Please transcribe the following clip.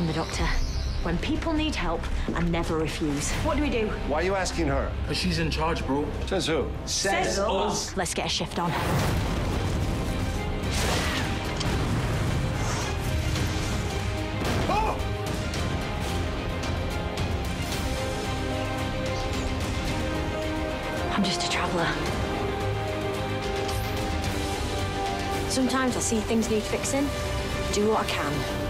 I'm the Doctor. When people need help, I never refuse. What do we do? Why are you asking her? Because she's in charge, bro. Says who? Says us. Let's get a shift on. Oh! I'm just a traveller. Sometimes I see things need fixing. Do what I can.